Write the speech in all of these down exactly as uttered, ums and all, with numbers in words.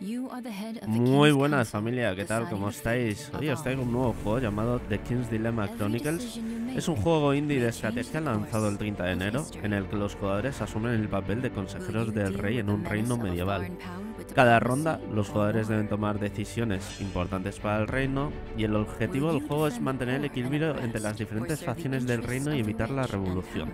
Muy buenas familia, ¿qué tal? ¿Cómo estáis? Hoy os traigo un nuevo juego llamado The King's Dilemma Chronicles. Es un juego indie de estrategia lanzado el treinta de enero, en el que los jugadores asumen el papel de consejeros del rey en un reino medieval. Cada ronda, los jugadores deben tomar decisiones importantes para el reino, y el objetivo del juego es mantener el equilibrio entre las diferentes facciones del reino y evitar la revolución.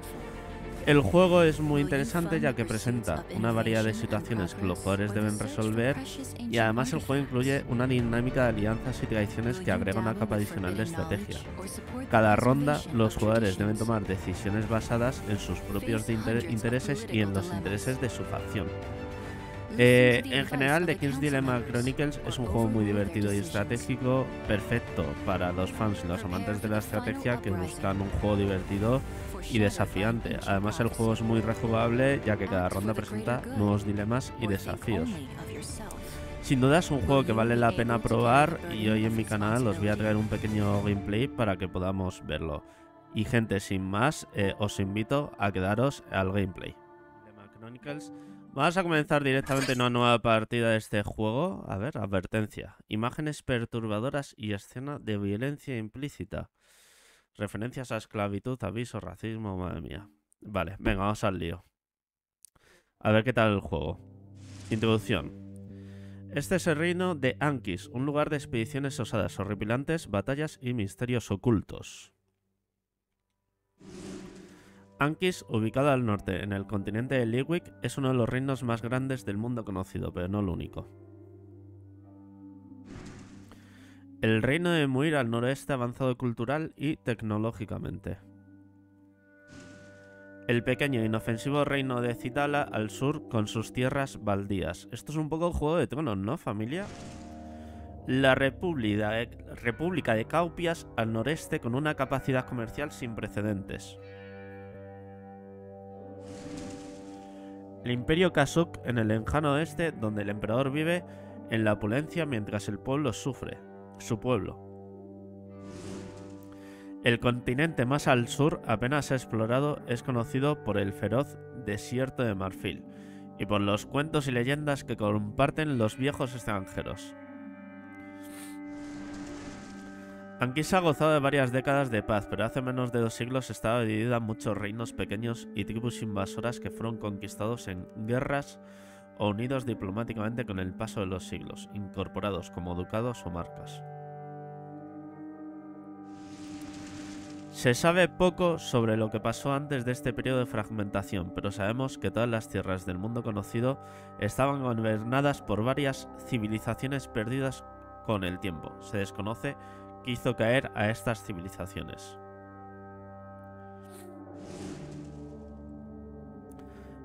El juego es muy interesante ya que presenta una variedad de situaciones que los jugadores deben resolver, y además el juego incluye una dinámica de alianzas y traiciones que agrega una capa adicional de estrategia. Cada ronda los jugadores deben tomar decisiones basadas en sus propios intereses y en los intereses de su facción. Eh, en general, The King's Dilemma Chronicles es un juego muy divertido y estratégico, perfecto para los fans y los amantes de la estrategia que buscan un juego divertido y desafiante. Además, el juego es muy rejugable ya que cada ronda presenta nuevos dilemas y desafíos. Sin duda es un juego que vale la pena probar, y hoy en mi canal os voy a traer un pequeño gameplay para que podamos verlo. Y gente, sin más, eh, os invito a quedaros al gameplay. Vamos a comenzar directamente una nueva partida de este juego. A ver, advertencia. Imágenes perturbadoras y escena de violencia implícita. Referencias a esclavitud, aviso, racismo, madre mía. Vale, venga, vamos al lío. A ver qué tal el juego. Introducción. Este es el reino de Ankis, un lugar de expediciones osadas, horripilantes, batallas y misterios ocultos. Ankis, ubicado al norte, en el continente de Liwick, es uno de los reinos más grandes del mundo conocido, pero no el único. El reino de Muir al noroeste ha avanzado cultural y tecnológicamente. El pequeño e inofensivo reino de Zitala al sur, con sus tierras baldías. Esto es un poco el Juego de Tronos, ¿no, familia? La República de, República de Caupias al noreste, con una capacidad comercial sin precedentes. El imperio Kasuk en el lejano oeste, donde el emperador vive en la opulencia mientras el pueblo sufre, su pueblo. El continente más al sur apenas explorado es conocido por el feroz Desierto de Marfil y por los cuentos y leyendas que comparten los viejos extranjeros. Ankis ha gozado de varias décadas de paz, pero hace menos de dos siglos estaba dividida en muchos reinos pequeños y tribus invasoras que fueron conquistados en guerras o unidos diplomáticamente con el paso de los siglos, incorporados como ducados o marcas. Se sabe poco sobre lo que pasó antes de este periodo de fragmentación, pero sabemos que todas las tierras del mundo conocido estaban gobernadas por varias civilizaciones perdidas con el tiempo. Se desconoce que hizo caer a estas civilizaciones.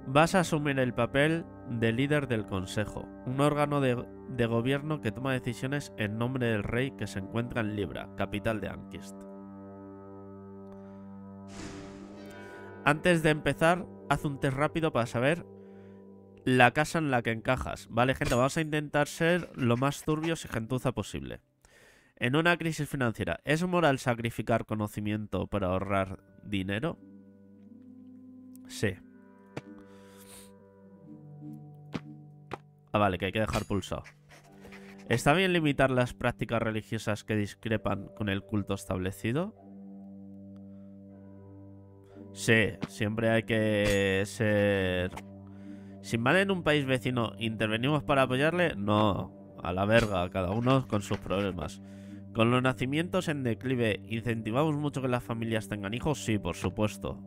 Vas a asumir el papel de líder del Consejo, un órgano de, de gobierno que toma decisiones en nombre del rey, que se encuentra en Libra, capital de Ankist. Antes de empezar, haz un test rápido para saber la casa en la que encajas. Vale, gente, vamos a intentar ser lo más turbios y gentuza posible. En una crisis financiera, ¿es moral sacrificar conocimiento para ahorrar dinero? Sí. Ah, vale, que hay que dejar pulsado. ¿Está bien limitar las prácticas religiosas que discrepan con el culto establecido? Sí, siempre hay que ser... Si mal en un país vecino, ¿intervenimos para apoyarle? No, a la verga, cada uno con sus problemas. ¿Con los nacimientos en declive incentivamos mucho que las familias tengan hijos? Sí, por supuesto.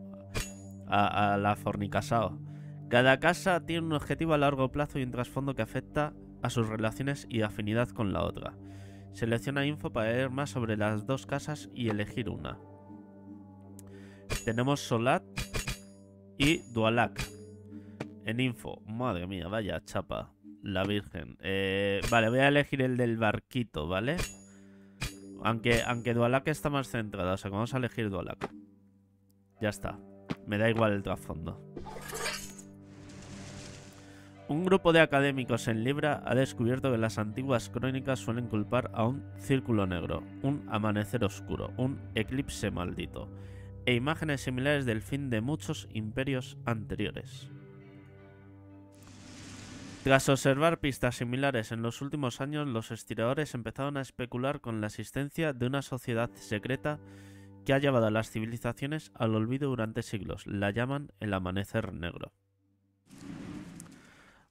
A, a la fornicasao. Cada casa tiene un objetivo a largo plazo y un trasfondo que afecta a sus relaciones y afinidad con la otra. Selecciona info para leer más sobre las dos casas y elegir una. Tenemos Solat y Dualac. En info. Madre mía, vaya chapa. La Virgen. Eh, vale, voy a elegir el del barquito, ¿vale? Aunque, aunque Dualac está más centrada, o sea que vamos a elegir Dualac. Ya está. Me da igual el trasfondo. Un grupo de académicos en Libra ha descubierto que las antiguas crónicas suelen culpar a un círculo negro, un amanecer oscuro, un eclipse maldito, e imágenes similares del fin de muchos imperios anteriores. Tras observar pistas similares en los últimos años, los estiradores empezaron a especular con la existencia de una sociedad secreta que ha llevado a las civilizaciones al olvido durante siglos. La llaman el Amanecer Negro.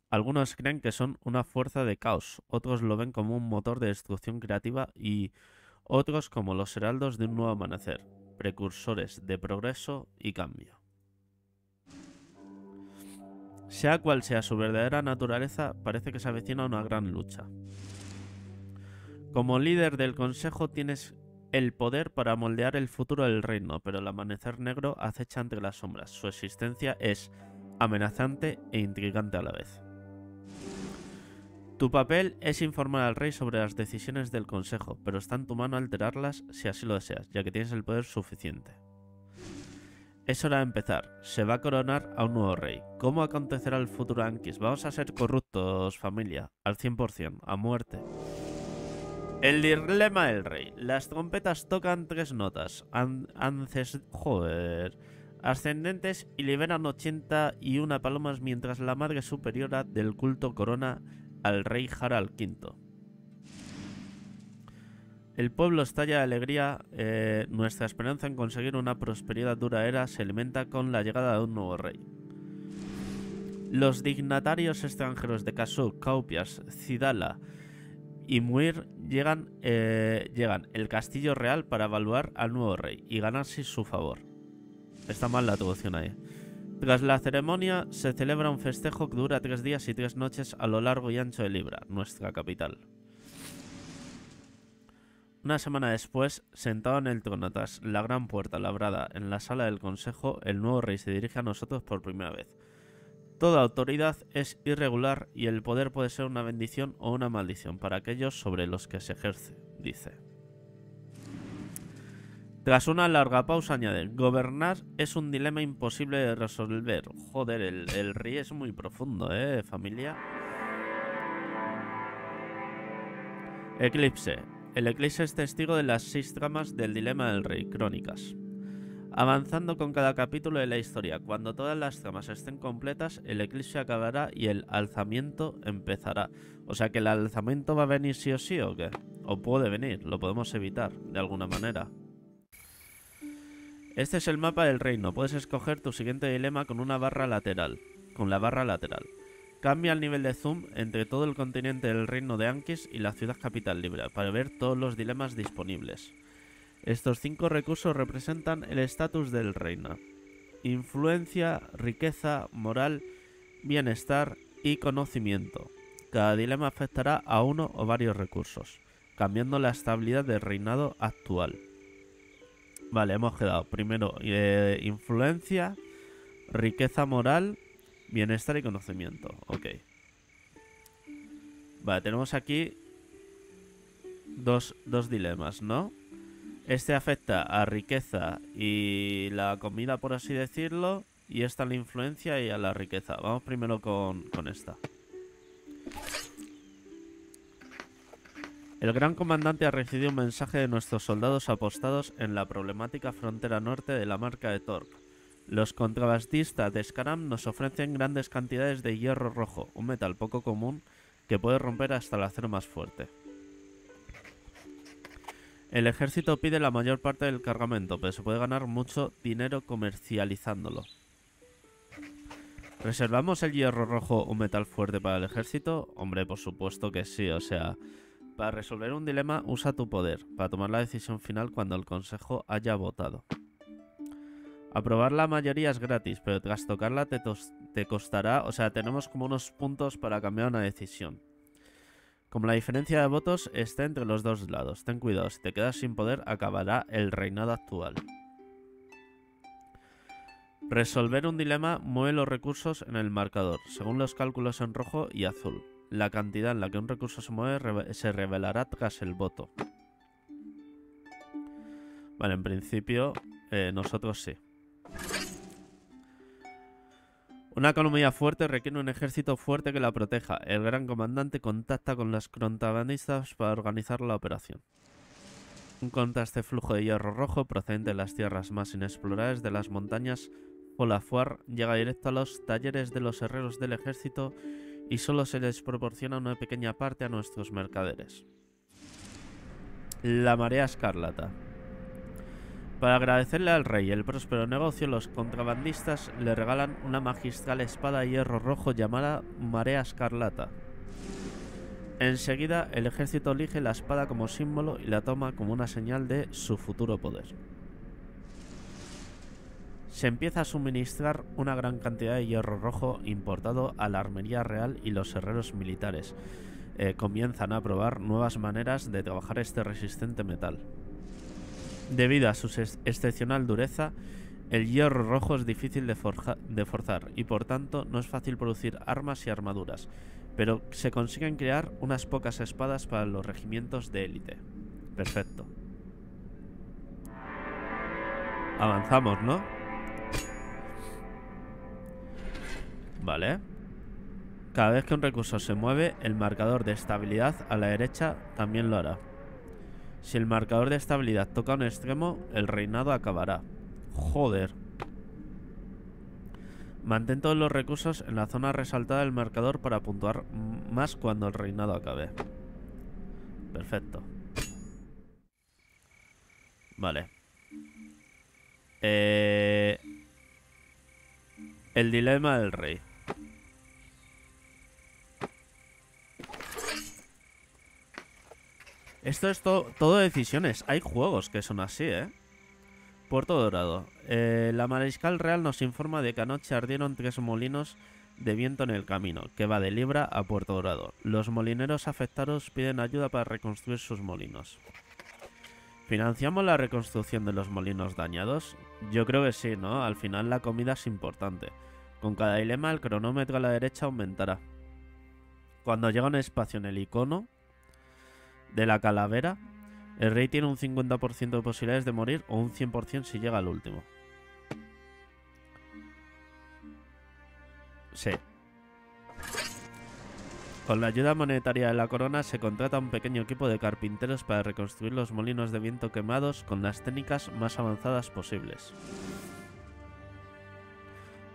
Algunos creen que son una fuerza de caos, otros lo ven como un motor de destrucción creativa y otros como los heraldos de un nuevo amanecer, precursores de progreso y cambio. Sea cual sea su verdadera naturaleza, parece que se avecina una gran lucha. Como líder del Consejo tienes el poder para moldear el futuro del reino, pero el Amanecer Negro acecha entre las sombras. Su existencia es amenazante e intrigante a la vez. Tu papel es informar al rey sobre las decisiones del Consejo, pero está en tu mano alterarlas si así lo deseas, ya que tienes el poder suficiente. Es hora de empezar. Se va a coronar a un nuevo rey. ¿Cómo acontecerá el futuro Ankis? Vamos a ser corruptos, familia. Al cien por cien. A muerte. El dilema del rey. Las trompetas tocan tres notas. An ances joder. Ascendentes y liberan ochenta y una palomas mientras la madre superiora del culto corona al rey Harald quinto. El pueblo estalla de alegría, eh, nuestra esperanza en conseguir una prosperidad duradera se alimenta con la llegada de un nuevo rey. Los dignatarios extranjeros de Casu, Caupias, Zitala y Muir llegan, eh, llegan al castillo real para evaluar al nuevo rey y ganarse su favor. Está mal la traducción ahí. Tras la ceremonia se celebra un festejo que dura tres días y tres noches a lo largo y ancho de Libra, nuestra capital. Una semana después, sentado en el Tronotas, la gran puerta labrada en la sala del consejo, el nuevo rey se dirige a nosotros por primera vez. Toda autoridad es irregular y el poder puede ser una bendición o una maldición para aquellos sobre los que se ejerce, dice. Tras una larga pausa añade, gobernar es un dilema imposible de resolver. Joder, el, el rey es muy profundo, eh, familia. Eclipse. El eclipse es testigo de las seis tramas del dilema del rey, crónicas. Avanzando con cada capítulo de la historia, cuando todas las tramas estén completas, el eclipse acabará y el alzamiento empezará. O sea que el alzamiento va a venir sí o sí, ¿o qué? O puede venir, lo podemos evitar, de alguna manera. Este es el mapa del reino, puedes escoger tu siguiente dilema con una barra lateral, con la barra lateral. Cambia el nivel de zoom entre todo el continente del reino de Ankis y la ciudad capital Libra para ver todos los dilemas disponibles. Estos cinco recursos representan el estatus del reino. Influencia, riqueza, moral, bienestar y conocimiento. Cada dilema afectará a uno o varios recursos, cambiando la estabilidad del reinado actual. Vale, hemos quedado. Primero, eh, influencia, riqueza moral, bienestar y conocimiento. Ok. Vale, tenemos aquí dos, dos dilemas, ¿no? Este afecta a riqueza y la comida, por así decirlo. Y esta a la influencia y a la riqueza. Vamos primero con, con esta. El gran comandante ha recibido un mensaje de nuestros soldados apostados en la problemática frontera norte de la marca de Torque. Los contrabandistas de Skaram nos ofrecen grandes cantidades de hierro rojo, un metal poco común que puede romper hasta el acero más fuerte. El ejército pide la mayor parte del cargamento, pero se puede ganar mucho dinero comercializándolo. ¿Reservamos el hierro rojo, un metal fuerte para el ejército? Hombre, por supuesto que sí, o sea, para resolver un dilema usa tu poder, para tomar la decisión final cuando el consejo haya votado. Aprobar la mayoría es gratis, pero tras tocarla te, te costará... O sea, tenemos como unos puntos para cambiar una decisión. Como la diferencia de votos está entre los dos lados, ten cuidado, si te quedas sin poder acabará el reinado actual. Resolver un dilema mueve los recursos en el marcador, según los cálculos en rojo y azul. La cantidad en la que un recurso se mueve se revelará tras el voto. Vale, en principio, eh, nosotros sí. Una economía fuerte requiere un ejército fuerte que la proteja. El gran comandante contacta con los contrabandistas para organizar la operación. Encuentra este flujo de hierro rojo procedente de las tierras más inexploradas de las montañas Olafuar, llega directo a los talleres de los herreros del ejército y solo se les proporciona una pequeña parte a nuestros mercaderes. La Marea Escarlata. Para agradecerle al rey el próspero negocio, los contrabandistas le regalan una magistral espada de hierro rojo llamada Marea Escarlata. Enseguida, el ejército elige la espada como símbolo y la toma como una señal de su futuro poder. Se empieza a suministrar una gran cantidad de hierro rojo importado a la armería real y los herreros militares. Eh, comienzan a probar nuevas maneras de trabajar este resistente metal. Debido a su ex excepcional dureza, el hierro rojo es difícil de, forja de forzar y por tanto no es fácil producir armas y armaduras, pero se consiguen crear unas pocas espadas para los regimientos de élite. Perfecto. Avanzamos, ¿no? Vale. Cada vez que un recurso se mueve, el marcador de estabilidad a la derecha también lo hará. Si el marcador de estabilidad toca un extremo, el reinado acabará. Joder. Mantén todos los recursos en la zona resaltada del marcador para puntuar más cuando el reinado acabe. Perfecto. Vale. Eh... El dilema del rey. Esto es to todo decisiones. Hay juegos que son así, ¿eh? Puerto Dorado. Eh, la Mariscal Real nos informa de que anoche ardieron tres molinos de viento en el camino, que va de Libra a Puerto Dorado. Los molineros afectados piden ayuda para reconstruir sus molinos. ¿Financiamos la reconstrucción de los molinos dañados? Yo creo que sí, ¿no? Al final la comida es importante. Con cada dilema el cronómetro a la derecha aumentará. Cuando llega un espacio en el icono de la calavera, el rey tiene un cincuenta por ciento de posibilidades de morir o un cien por ciento si llega al último. Sí. Con la ayuda monetaria de la corona se contrata un pequeño equipo de carpinteros para reconstruir los molinos de viento quemados con las técnicas más avanzadas posibles.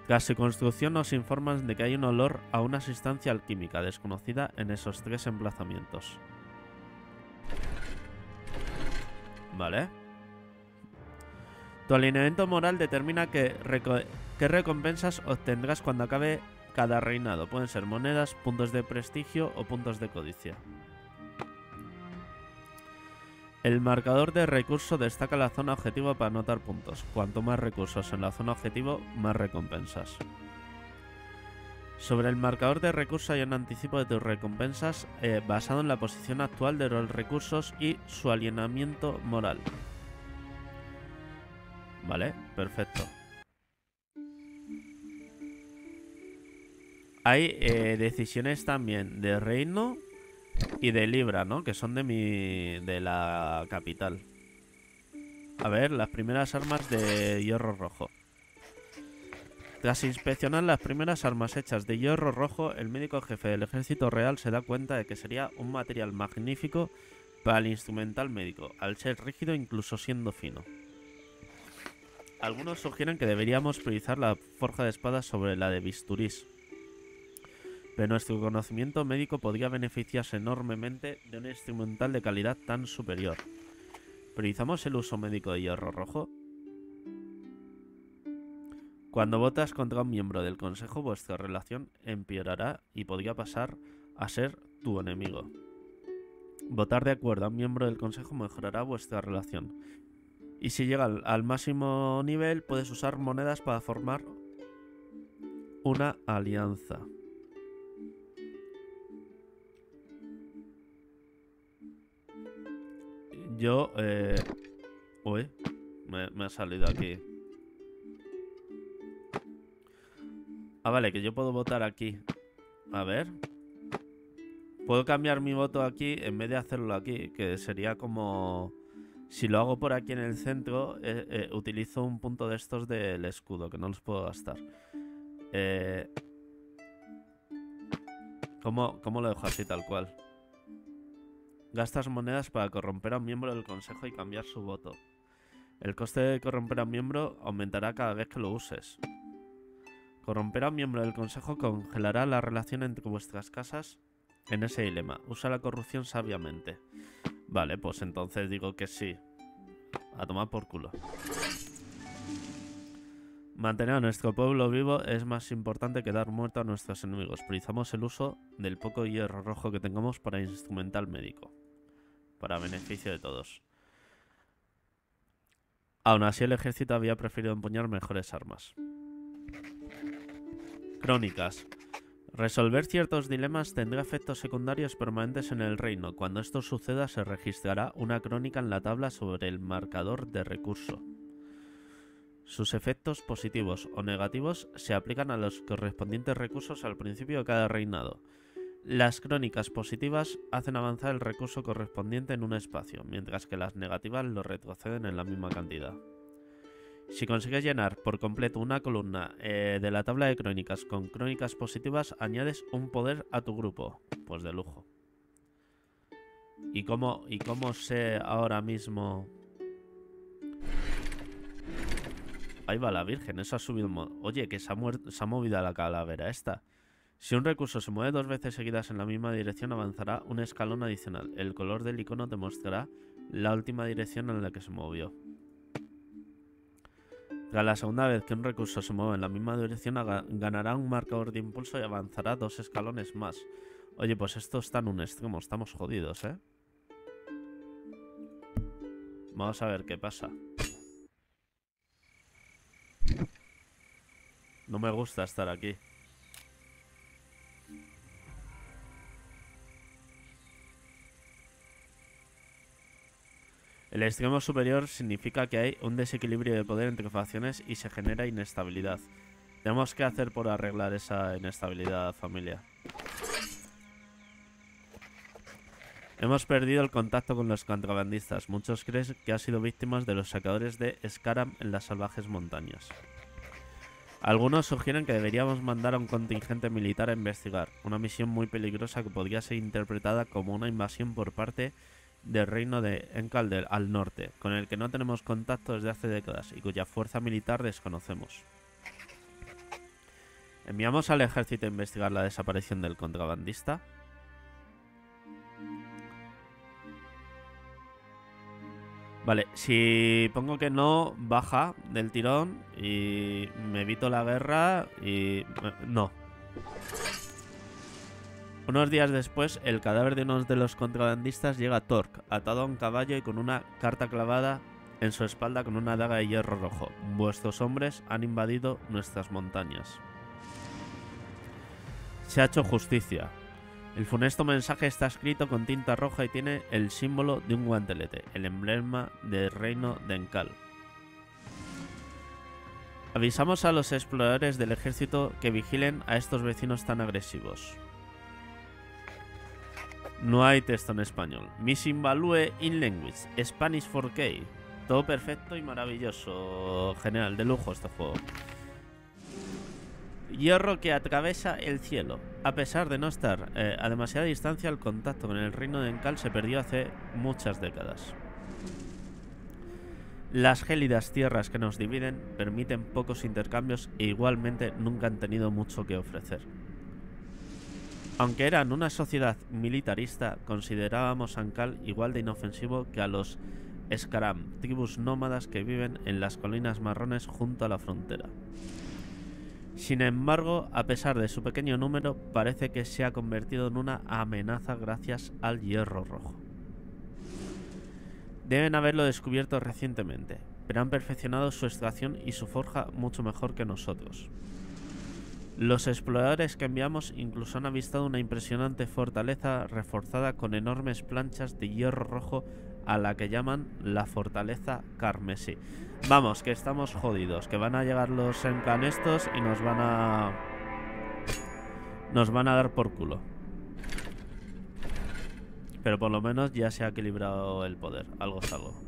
Tras su construcción nos informan de que hay un olor a una sustancia alquímica desconocida en esos tres emplazamientos. Vale. Tu alineamiento moral determina qué reco- qué recompensas obtendrás cuando acabe cada reinado. Pueden ser monedas, puntos de prestigio o puntos de codicia. El marcador de recurso destaca la zona objetivo para anotar puntos. Cuanto más recursos en la zona objetivo, más recompensas. Sobre el marcador de recursos hay un anticipo de tus recompensas eh, basado en la posición actual de los recursos y su alineamiento moral. Vale, perfecto. Hay eh, decisiones también de reino y de Libra, ¿no? Que son de mi... de la capital. A ver, las primeras armas de hierro rojo. Tras inspeccionar las primeras armas hechas de hierro rojo, el médico jefe del ejército real se da cuenta de que sería un material magnífico para el instrumental médico, al ser rígido incluso siendo fino. Algunos sugieren que deberíamos priorizar la forja de espadas sobre la de bisturís, pero nuestro conocimiento médico podría beneficiarse enormemente de un instrumental de calidad tan superior. ¿Priorizamos el uso médico de hierro rojo? Cuando votas contra un miembro del consejo, vuestra relación empeorará y podría pasar a ser tu enemigo. Votar de acuerdo a un miembro del consejo mejorará vuestra relación. Y si llega al, al máximo nivel, puedes usar monedas para formar una alianza. Yo, eh... uy, me, me ha salido aquí. Ah, vale, que yo puedo votar aquí. A ver. Puedo cambiar mi voto aquí en vez de hacerlo aquí, que sería como... Si lo hago por aquí en el centro, eh, eh, utilizo un punto de estos del escudo, que no los puedo gastar. Eh... ¿Cómo, cómo lo dejo así tal cual? Gastas monedas para corromper a un miembro del consejo y cambiar su voto. El coste de corromper a un miembro aumentará cada vez que lo uses. Corromper a un miembro del consejo congelará la relación entre vuestras casas en ese dilema. Usa la corrupción sabiamente. Vale, pues entonces digo que sí. A tomar por culo. Mantener a nuestro pueblo vivo es más importante que dar muerte a nuestros enemigos. Priorizamos el uso del poco hierro rojo que tengamos para instrumental médico. Para beneficio de todos. Aún así, el ejército había preferido empuñar mejores armas. Crónicas. Resolver ciertos dilemas tendrá efectos secundarios permanentes en el reino. Cuando esto suceda, se registrará una crónica en la tabla sobre el marcador de recurso. Sus efectos positivos o negativos se aplican a los correspondientes recursos al principio de cada reinado. Las crónicas positivas hacen avanzar el recurso correspondiente en un espacio, mientras que las negativas lo retroceden en la misma cantidad. Si consigues llenar por completo una columna eh, de la tabla de crónicas con crónicas positivas, añades un poder a tu grupo. Pues de lujo. ¿Y cómo, y cómo sé ahora mismo...? Ahí va la Virgen, eso ha subido... Oye, que se ha, se ha movido a la calavera esta. Si un recurso se mueve dos veces seguidas en la misma dirección, avanzará un escalón adicional. El color del icono te mostrará la última dirección en la que se movió. Tras la segunda vez que un recurso se mueve en la misma dirección, ganará un marcador de impulso y avanzará dos escalones más. Oye, pues esto está en un extremo, estamos jodidos, ¿eh? Vamos a ver qué pasa. No me gusta estar aquí. El extremo superior significa que hay un desequilibrio de poder entre facciones y se genera inestabilidad. Tenemos que hacer por arreglar esa inestabilidad, familia. Hemos perdido el contacto con los contrabandistas. Muchos creen que han sido víctimas de los saqueadores de Skaram en las salvajes montañas. Algunos sugieren que deberíamos mandar a un contingente militar a investigar. Una misión muy peligrosa que podría ser interpretada como una invasión por parte del reino de Enkal al norte, con el que no tenemos contacto desde hace décadas y cuya fuerza militar desconocemos. ¿Enviamos al ejército a investigar la desaparición del contrabandista? Vale, si pongo que no, baja del tirón y me evito la guerra y... no. Unos días después, el cadáver de uno de los contrabandistas llega a Torque, atado a un caballo y con una carta clavada en su espalda con una daga de hierro rojo. Vuestros hombres han invadido nuestras montañas. Se ha hecho justicia. El funesto mensaje está escrito con tinta roja y tiene el símbolo de un guantelete, el emblema del reino de Enkal. Avisamos a los exploradores del ejército que vigilen a estos vecinos tan agresivos. No hay texto en español. Missing value in language. Spanish cuatro K. Todo perfecto y maravilloso. Genial, de lujo este juego. Hierro que atraviesa el cielo. A pesar de no estar eh, a demasiada distancia, el contacto con el reino de Enkal se perdió hace muchas décadas. Las gélidas tierras que nos dividen permiten pocos intercambios e igualmente nunca han tenido mucho que ofrecer. Aunque eran una sociedad militarista, considerábamos a Enkal igual de inofensivo que a los Skaram, tribus nómadas que viven en las Colinas Marrones junto a la frontera. Sin embargo, a pesar de su pequeño número, parece que se ha convertido en una amenaza gracias al hierro rojo. Deben haberlo descubierto recientemente, pero han perfeccionado su extracción y su forja mucho mejor que nosotros. Los exploradores que enviamos incluso han avistado una impresionante fortaleza reforzada con enormes planchas de hierro rojo a la que llaman la fortaleza carmesí. Vamos, que estamos jodidos, que van a llegar los Enkal estos y nos van a... nos van a dar por culo. Pero por lo menos ya se ha equilibrado el poder, algo es algo.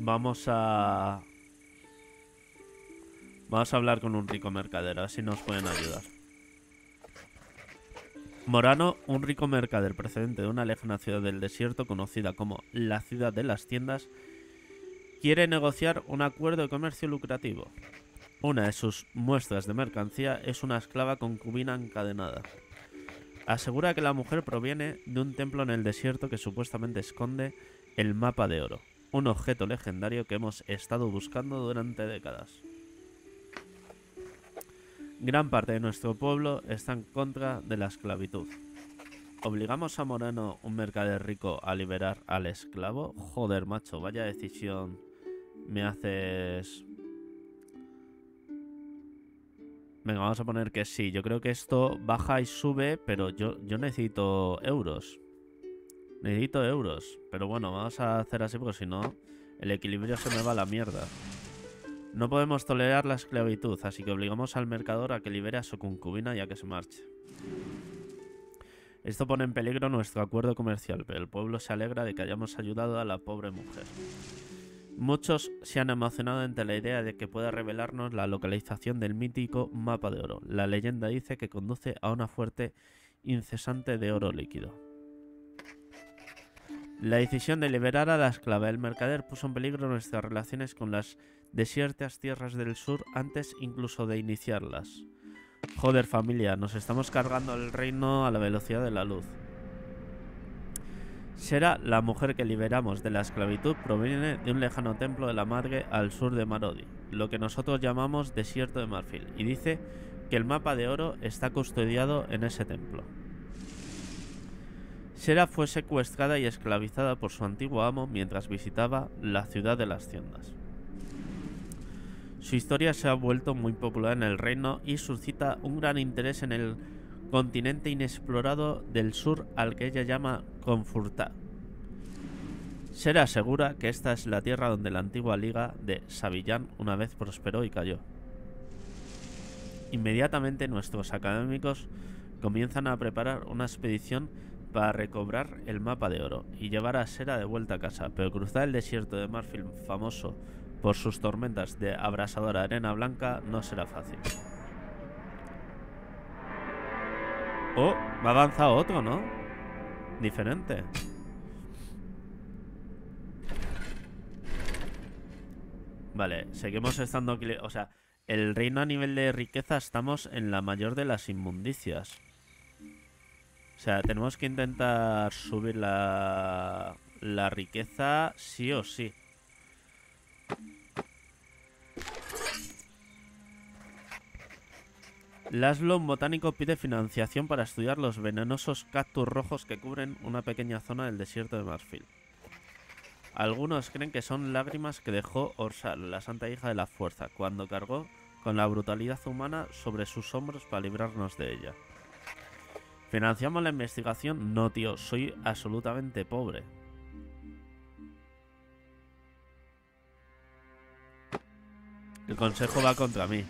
Vamos a... Vamos a hablar con un rico mercadero, así nos pueden ayudar. Morano, un rico mercader procedente de una lejana ciudad del desierto conocida como la ciudad de las tiendas, quiere negociar un acuerdo de comercio lucrativo. Una de sus muestras de mercancía es una esclava concubina encadenada. Asegura que la mujer proviene de un templo en el desierto que supuestamente esconde el mapa de oro, un objeto legendario que hemos estado buscando durante décadas. Gran parte de nuestro pueblo está en contra de la esclavitud. ¿Obligamos a Morano, un mercader rico, a liberar al esclavo? Joder, macho, vaya decisión me haces... Venga, vamos a poner que sí. Yo creo que esto baja y sube, pero yo, yo necesito euros. Necesito euros. Pero bueno, vamos a hacer así porque si no, el equilibrio se me va a la mierda. No podemos tolerar la esclavitud, así que obligamos al mercador a que libere a su concubina y a que se marche. Esto pone en peligro nuestro acuerdo comercial, pero el pueblo se alegra de que hayamos ayudado a la pobre mujer. Muchos se han emocionado ante la idea de que pueda revelarnos la localización del mítico mapa de oro. La leyenda dice que conduce a una fuente incesante de oro líquido. La decisión de liberar a la esclava del mercader puso en peligro nuestras relaciones con las desiertas tierras del sur antes incluso de iniciarlas. Joder, familia, nos estamos cargando el reino a la velocidad de la luz. Xera, la mujer que liberamos de la esclavitud, proviene de un lejano templo de la Margue al sur de Marodi, lo que nosotros llamamos Desierto de Marfil, y dice que el mapa de oro está custodiado en ese templo. Xera fue secuestrada y esclavizada por su antiguo amo mientras visitaba la ciudad de las tiendas. Su historia se ha vuelto muy popular en el reino y suscita un gran interés en el continente inexplorado del sur al que ella llama Confurta. Xera asegura que esta es la tierra donde la antigua liga de Sabillán una vez prosperó y cayó. Inmediatamente nuestros académicos comienzan a preparar una expedición para recobrar el mapa de oro y llevar a Xera de vuelta a casa, pero cruzar el desierto de Marfil, famoso por sus tormentas de abrasadora arena blanca, no será fácil. Oh, me ha avanzado otro, ¿no? Diferente. Vale, seguimos estando... O sea, el reino a nivel de riqueza estamos en la mayor de las inmundicias. O sea, tenemos que intentar subir la, la riqueza sí o sí. Laszlo, un botánico, pide financiación para estudiar los venenosos cactus rojos que cubren una pequeña zona del desierto de Marfil. Algunos creen que son lágrimas que dejó Orsal, la santa hija de la fuerza, cuando cargó con la brutalidad humana sobre sus hombros para librarnos de ella. ¿Financiamos la investigación? No, tío, soy absolutamente pobre. El consejo va contra mí.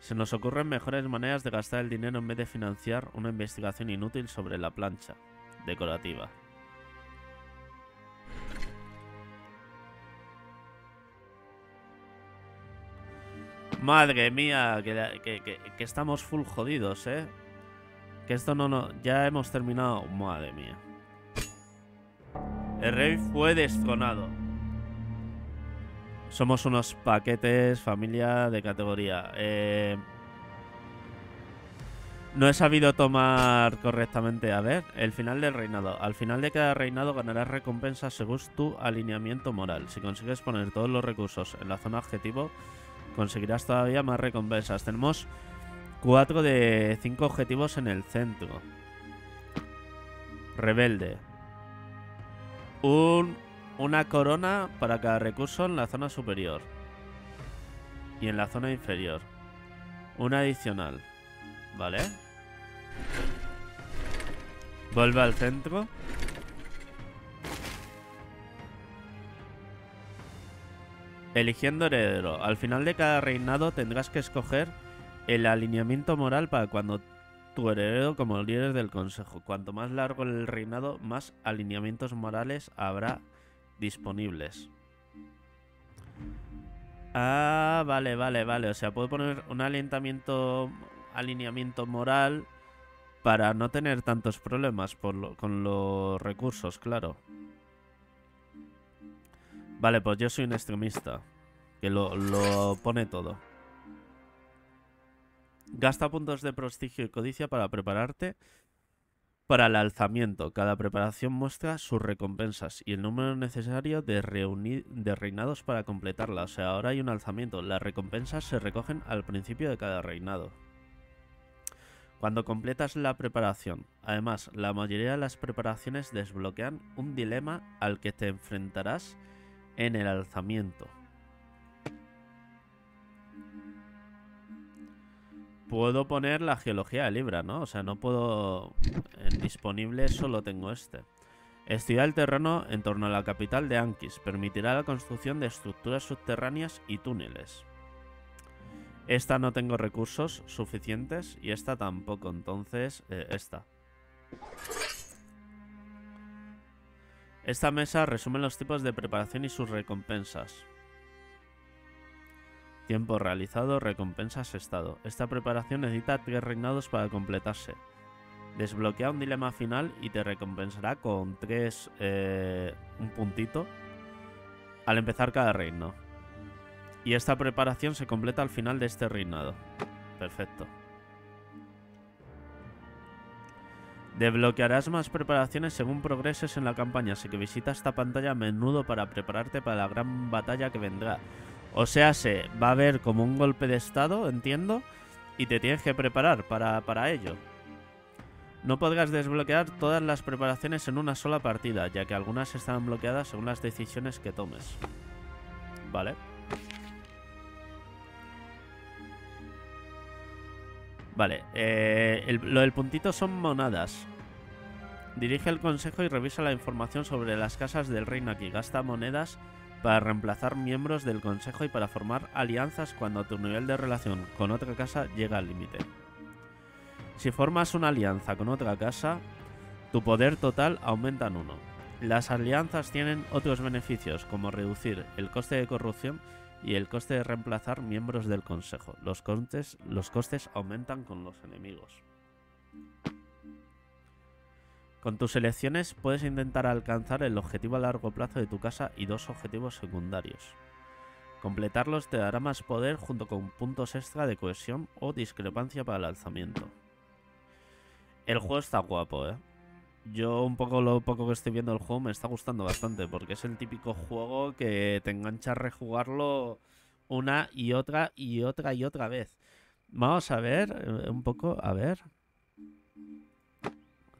Se nos ocurren mejores maneras de gastar el dinero en vez de financiar una investigación inútil sobre la plancha decorativa. Madre mía, que, que, que, que estamos full jodidos, ¿eh? Que esto no, no... Ya hemos terminado. Madre mía. El rey fue destronado. Somos unos paquetes, familia de categoría. Eh, no he sabido tomar correctamente. A ver, el final del reinado. Al final de cada reinado ganarás recompensas según tu alineamiento moral. Si consigues poner todos los recursos en la zona objetivo, conseguirás todavía más recompensas. Tenemos cuatro de cinco objetivos en el centro. Rebelde. Un... Una corona para cada recurso en la zona superior y en la zona inferior. Una adicional. Vale. Vuelve al centro. Eligiendo heredero. Al final de cada reinado tendrás que escoger el alineamiento moral para cuando tu heredero como líder del consejo. Cuanto más largo el reinado, más alineamientos morales habrá disponibles. Ah, vale, vale, vale. O sea, puedo poner un alineamiento alineamiento moral para no tener tantos problemas por lo, con los recursos, claro. Vale, pues yo soy un extremista, que lo, lo pone todo. Gasta puntos de prestigio y codicia para prepararte para el alzamiento. Cada preparación muestra sus recompensas y el número necesario de, reunir, de reinados para completarla. O sea, ahora hay un alzamiento. Las recompensas se recogen al principio de cada reinado, cuando completas la preparación. Además, la mayoría de las preparaciones desbloquean un dilema al que te enfrentarás en el alzamiento. Puedo poner la geología de Libra, ¿no? O sea, no puedo... En disponible solo tengo este. Estudiar el terreno en torno a la capital de Ankis permitirá la construcción de estructuras subterráneas y túneles. Esta no tengo recursos suficientes y esta tampoco, entonces eh, esta. Esta mesa resume los tipos de preparación y sus recompensas. Tiempo realizado, recompensas, estado. Esta preparación necesita tres reinados para completarse. Desbloquea un dilema final y te recompensará con tres... Eh, un puntito al empezar cada reino. Y esta preparación se completa al final de este reinado. Perfecto. Desbloquearás más preparaciones según progreses en la campaña, así que visita esta pantalla a menudo para prepararte para la gran batalla que vendrá. O sea, se va a haber como un golpe de estado, entiendo, y te tienes que preparar para, para ello. No podrás desbloquear todas las preparaciones en una sola partida, ya que algunas estarán bloqueadas según las decisiones que tomes. Vale. Vale, eh, el, lo del puntito son monedas. Dirige el consejo y revisa la información sobre las casas del reino aquí. Gasta monedas para reemplazar miembros del consejo y para formar alianzas cuando tu nivel de relación con otra casa llega al límite. Si formas una alianza con otra casa, tu poder total aumenta en uno. Las alianzas tienen otros beneficios, como reducir el coste de corrupción y el coste de reemplazar miembros del consejo. Los costes, los costes aumentan con los enemigos. Con tus elecciones puedes intentar alcanzar el objetivo a largo plazo de tu casa y dos objetivos secundarios. Completarlos te dará más poder junto con puntos extra de cohesión o discrepancia para el alzamiento. El juego está guapo, ¿eh? Yo un poco lo poco que estoy viendo del juego me está gustando bastante, porque es el típico juego que te engancha a rejugarlo una y otra y otra y otra vez. Vamos a ver un poco, a ver.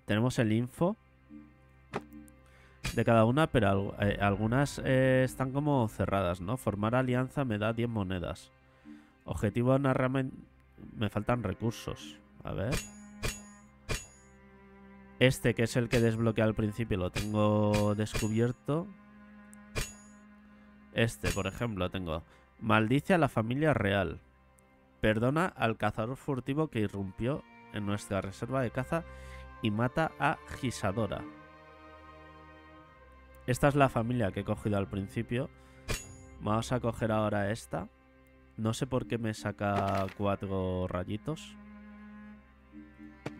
Tenemos el info de cada una, pero eh, algunas eh, están como cerradas, ¿no? Formar alianza me da diez monedas. Objetivo narramen... Me faltan recursos. A ver... Este, que es el que desbloquea al principio, lo tengo descubierto. Este, por ejemplo, tengo... Maldice a la familia real. Perdona al cazador furtivo que irrumpió en nuestra reserva de caza y mata a Gisadora. Esta es la familia que he cogido al principio. Vamos a coger ahora esta. No sé por qué me saca cuatro rayitos.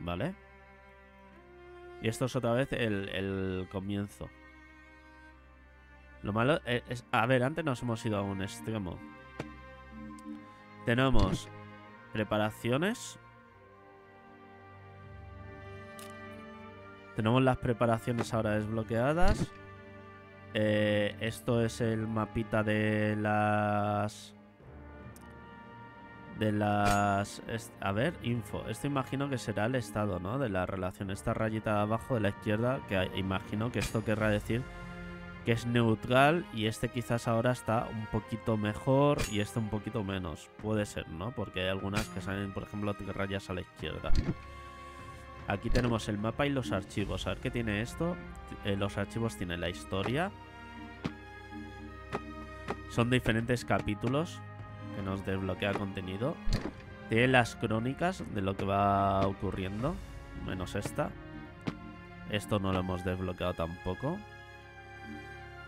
Vale. Y esto es otra vez el, el comienzo. Lo malo es, es... A ver, antes nos hemos ido a un extremo. Tenemos preparaciones. Tenemos las preparaciones ahora desbloqueadas. Eh, esto es el mapita de las... De las... A ver, info. Esto imagino que será el estado, ¿no? De la relación. Esta rayita de abajo de la izquierda, que imagino que esto querrá decir que es neutral y este quizás ahora está un poquito mejor y este un poquito menos. Puede ser, ¿no? Porque hay algunas que salen, por ejemplo, tres rayas a la izquierda. Aquí tenemos el mapa y los archivos. A ver qué tiene esto. Eh, los archivos tienen la historia. Son diferentes capítulos que nos desbloquea contenido. Tiene las crónicas de lo que va ocurriendo, menos esta. Esto no lo hemos desbloqueado tampoco.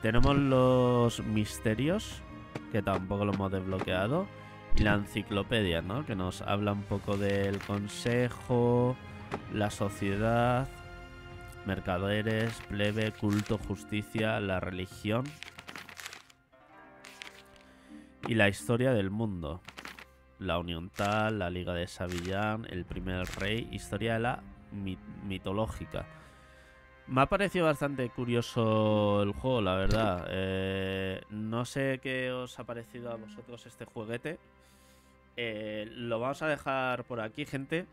Tenemos los misterios, que tampoco lo hemos desbloqueado. Y la enciclopedia, ¿no? Que nos habla un poco del consejo, la sociedad, mercaderes, plebe, culto, justicia, la religión y la historia del mundo. La Unión Tal, la Liga de Sabillán, el primer rey, historia de la mit mitológica. Me ha parecido bastante curioso el juego, la verdad. Eh, no sé qué os ha parecido a vosotros este juguete. Eh, lo vamos a dejar por aquí, gente.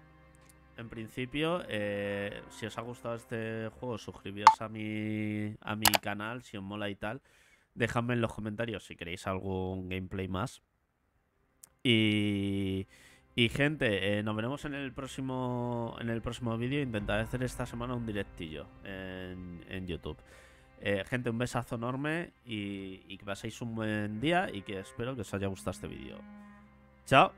En principio, eh, si os ha gustado este juego, suscribíos a mi, a mi canal, si os mola y tal. Dejadme en los comentarios si queréis algún gameplay más. Y... Y gente, eh, nos veremos en el próximo en el próximo vídeo. Intentaré hacer esta semana un directillo en, en YouTube. Eh, gente, un besazo enorme y, y que paséis un buen día y que espero que os haya gustado este vídeo. ¡Chao!